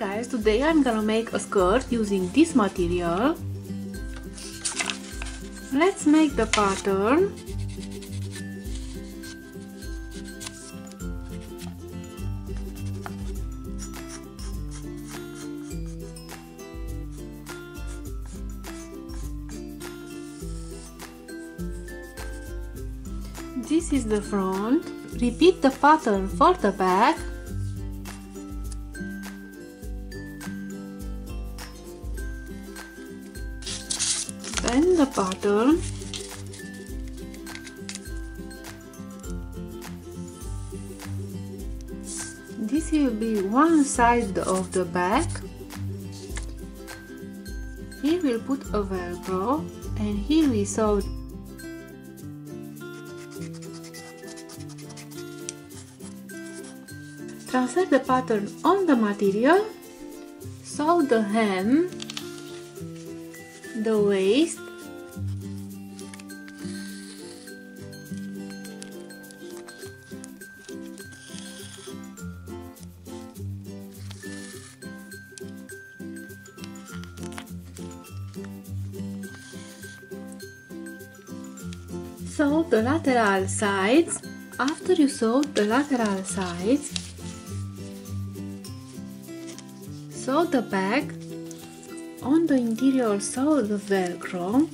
guys, today I'm gonna make a skirt using this material. Let's make the pattern. This is the front. Repeat the pattern for the back. Then the pattern. This will be one side of the back. Here we'll put a velcro and here we sew. Transfer the pattern on the material, sew the hem, the waist, sew the lateral sides. After you sew the lateral sides, sew the back. On the interior sew the velcro.